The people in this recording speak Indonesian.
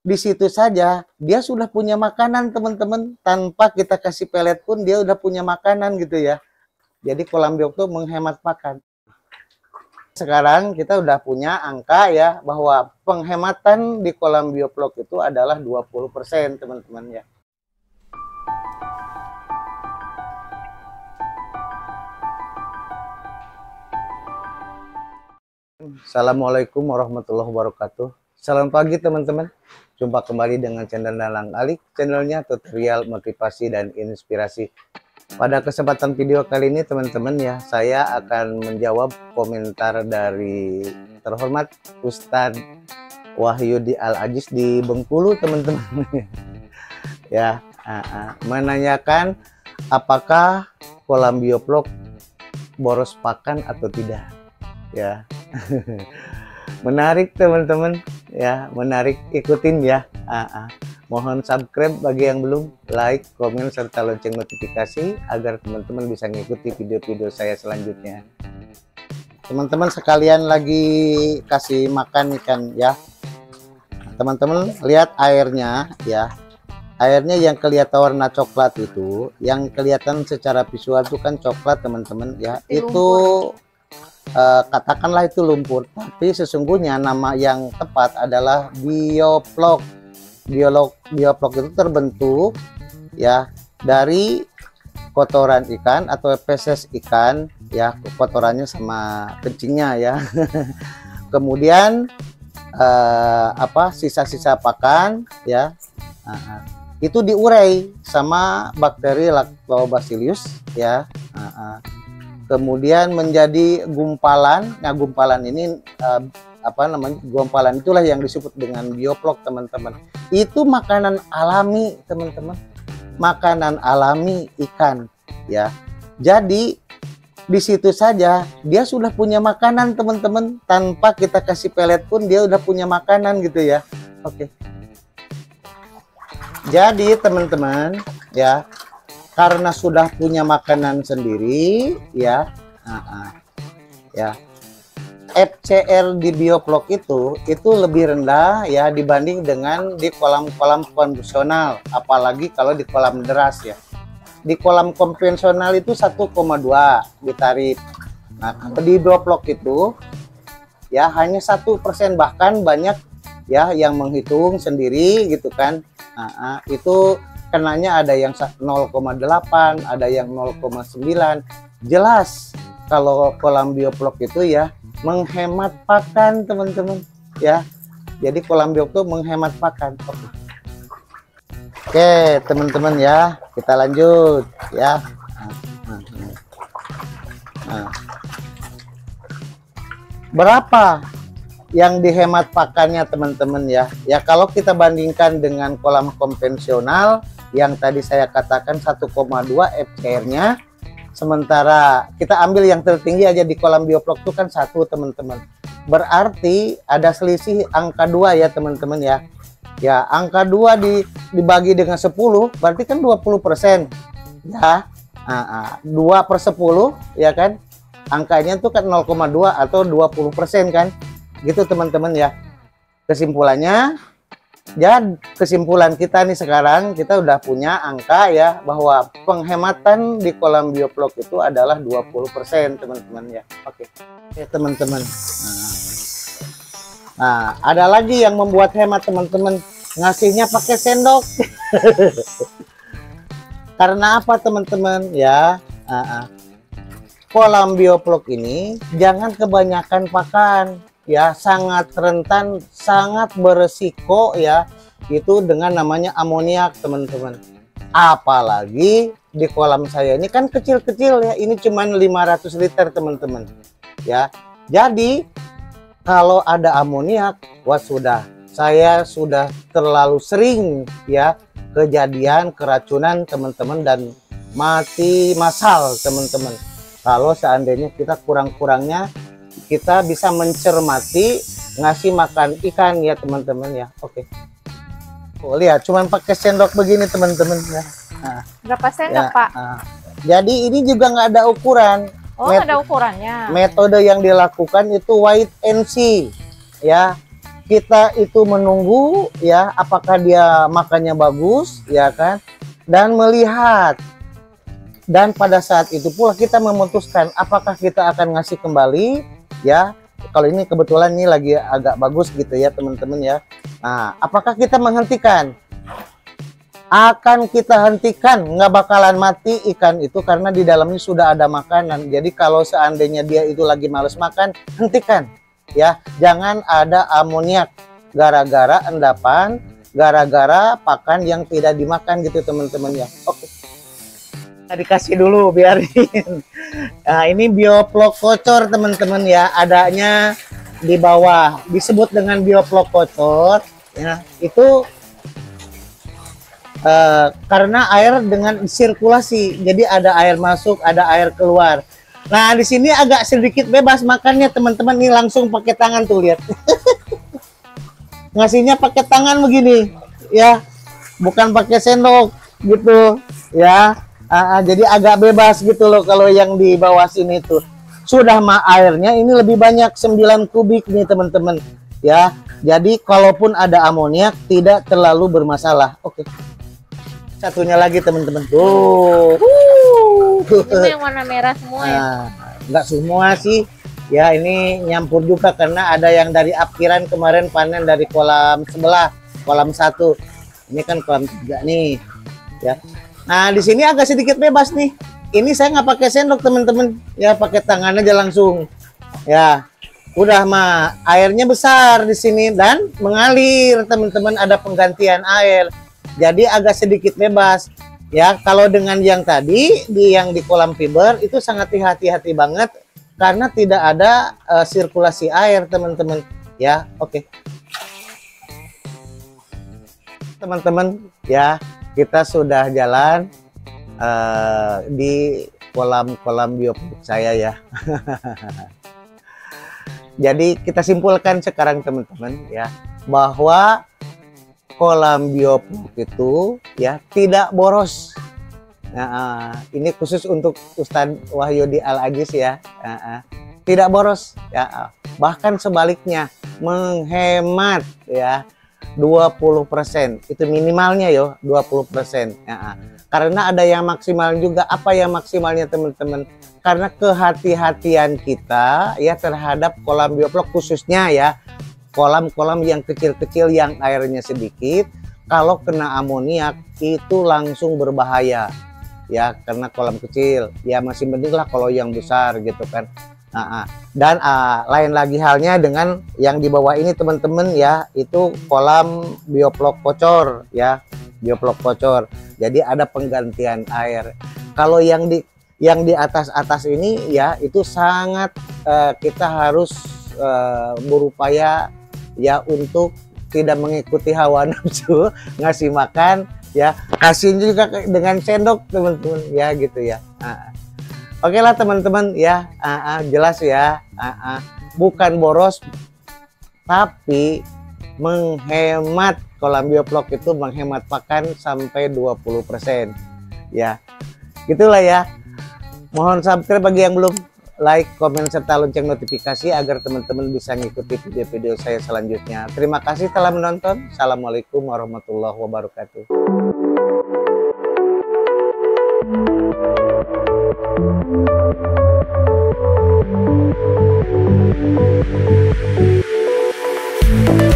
di situ saja dia sudah punya makanan, teman-teman. Tanpa kita kasih pelet pun dia udah punya makanan gitu ya. Jadi kolam biok itu menghemat pakan. Sekarang kita udah punya angka ya bahwa penghematan di kolam bioflok itu adalah 20%, teman-teman ya. Assalamualaikum warahmatullahi wabarakatuh. Selamat pagi teman-teman. Jumpa kembali dengan channel Nalang Kali. Channelnya tutorial, motivasi, dan inspirasi. Pada kesempatan video kali ini teman-teman ya, saya akan menjawab komentar dari terhormat Ustadz Wahyudi Al-Aziz di Bengkulu, teman-teman. Ya, menanyakan apakah kolam bioflok boros pakan atau tidak ya. Menarik teman-teman ya, menarik, ikutin ya. Mohon subscribe bagi yang belum, like, komen, serta lonceng notifikasi agar teman-teman bisa mengikuti video-video saya selanjutnya. Teman-teman sekalian lagi kasih makan ikan ya. Teman-teman lihat airnya ya. Airnya yang kelihatan warna coklat itu, yang kelihatan secara visual itu kan coklat teman-teman ya. Itu katakanlah itu lumpur, tapi sesungguhnya nama yang tepat adalah BIOFLOK. BIOFLOK itu terbentuk ya dari kotoran ikan atau feses ikan ya, kotorannya sama kencingnya ya. Kemudian sisa-sisa pakan ya, itu diurai sama bakteri lactobacillus ya. Kemudian menjadi gumpalan. Nah, gumpalan ini gumpalan itulah yang disebut dengan bioflok, teman-teman. Itu makanan alami, teman-teman. Makanan alami ikan ya. Jadi di situ saja dia sudah punya makanan, teman-teman. Tanpa kita kasih pelet pun dia udah punya makanan gitu ya. Oke. Jadi, teman-teman ya, karena sudah punya makanan sendiri ya, ya FCR di bioflok itu lebih rendah ya dibanding dengan di kolam-kolam konvensional, apalagi kalau di kolam deras ya. Di kolam konvensional itu 1,2 ditarik. Nah, di bioflok itu ya hanya 1%, bahkan banyak ya yang menghitung sendiri gitu kan. Itu kenanya ada yang 0,8, ada yang 0,9. Jelas kalau kolam bioflok itu ya menghemat pakan, teman-teman ya. Jadi kolam bioflok menghemat pakan. Oke, teman-teman ya, kita lanjut ya. Berapa yang dihemat pakannya, teman-teman ya? Ya, kalau kita bandingkan dengan kolam konvensional yang tadi saya katakan 1,2 FCR-nya, sementara kita ambil yang tertinggi aja di kolam bioflok itu kan 1, teman-teman. Berarti ada selisih angka 2 ya, teman-teman ya. Ya, angka 2 dibagi dengan 10 berarti kan 20% ya. 2/10 ya kan, angkanya tuh kan 0,2 atau 20% kan gitu, teman-teman ya. Kesimpulannya ya, kesimpulan kita nih sekarang, kita udah punya angka ya bahwa penghematan di kolam bioflok itu adalah 20%, teman-teman ya. Oke ya, teman-teman. Nah, ada lagi yang membuat hemat, teman-teman, ngasihnya pakai sendok. Karena apa, teman-teman ya? Kolam bioflok ini jangan kebanyakan pakan ya, sangat rentan, sangat beresiko ya itu dengan namanya amoniak, teman-teman. Apalagi di kolam saya ini kan kecil-kecil ya, ini cuman 500 liter, teman-teman ya. Jadi kalau ada amoniak, wah sudah, saya sudah terlalu sering ya kejadian keracunan, teman-teman, dan mati massal, teman-teman. Kalau seandainya kita kurang-kurangnya kita bisa mencermati ngasih makan ikan ya, teman-teman ya. Oke. Oh, lihat, cuman pakai sendok begini, teman-teman ya. Nah, berapa sendok ya, Pak? Jadi ini juga nggak ada ukuran. Oh, ada ukurannya. Metode yang dilakukan itu wait and see ya. kita itu menunggu ya, apakah dia makannya bagus ya kan, dan melihat, dan pada saat itu pula kita memutuskan apakah kita akan ngasih kembali ya. Kalau ini kebetulan ini lagi agak bagus gitu ya teman-teman ya. Nah, apakah kita menghentikan? Akan kita hentikan, nggak bakalan mati ikan itu karena di dalamnya sudah ada makanan. Jadi kalau seandainya dia itu lagi males makan, hentikan ya. Jangan ada amoniak gara-gara endapan, gara-gara pakan yang tidak dimakan gitu teman-teman ya. Oke, dikasih dulu biarin. Nah, ini BIOFLOK kocor teman-teman ya, adanya di bawah disebut dengan BIOFLOK kocor ya. Itu karena air dengan sirkulasi, jadi ada air masuk, ada air keluar. Nah, di sini agak sedikit bebas makannya teman-teman nih, langsung pakai tangan tuh lihat. Ngasihnya pakai tangan begini ya, bukan pakai sendok gitu ya. Jadi agak bebas gitu loh kalau yang di bawah sini tuh. Sudah mah airnya ini lebih banyak 9 kubik nih teman-teman ya. Jadi kalaupun ada amoniak tidak terlalu bermasalah. Oke. Satunya lagi teman-teman tuh. Itu yang warna merah semua ya? Enggak semua sih ya, ini nyampur juga karena ada yang dari akhiran kemarin panen dari kolam sebelah, kolam satu, ini kan kolam 3 nih ya. Nah, di sini agak sedikit bebas nih, ini saya nggak pakai sendok teman-teman ya, pakai tangan aja langsung ya. Udah mah airnya besar di sini dan mengalir teman-teman, ada penggantian air. Jadi agak sedikit bebas ya. Kalau dengan yang tadi, yang di kolam fiber itu sangat hati-hati banget karena tidak ada sirkulasi air teman-teman ya. Oke. Teman-teman ya, kita sudah jalan di kolam-kolam BIOFLOK saya ya. Jadi kita simpulkan sekarang teman-teman ya, bahwa kolam BIOFLOK itu ya tidak boros. Nah, ini khusus untuk Ustadz Wahyudi Al-Aziz ya. Tidak boros ya, bahkan sebaliknya menghemat ya 20%, itu minimalnya yo 20% ya. Karena ada yang maksimal juga. Apa yang maksimalnya teman-teman? Karena kehati-hatian kita ya terhadap kolam BIOFLOK khususnya ya, kolam-kolam yang kecil-kecil yang airnya sedikit, kalau kena amoniak itu langsung berbahaya ya, karena kolam kecil ya masih mending lah kalau yang besar gitu kan. Dan lain lagi halnya dengan yang di bawah ini teman-teman ya, itu kolam BIOFLOK kocor ya, BIOFLOK kocor, jadi ada penggantian air. Kalau yang di atas-atas ini ya, itu sangat kita harus berupaya ya untuk tidak mengikuti hawa nafsu, ngasih makan ya, kasih juga dengan sendok teman-teman ya gitu ya. Oke lah teman-teman ya, jelas ya, bukan boros tapi menghemat. Kolam BIOFLOK itu menghemat pakan sampai 20% ya, gitulah ya. Mohon subscribe bagi yang belum, like, komen, serta lonceng notifikasi agar teman-teman bisa mengikuti video-video saya selanjutnya. Terima kasih telah menonton. Assalamualaikum warahmatullahi wabarakatuh.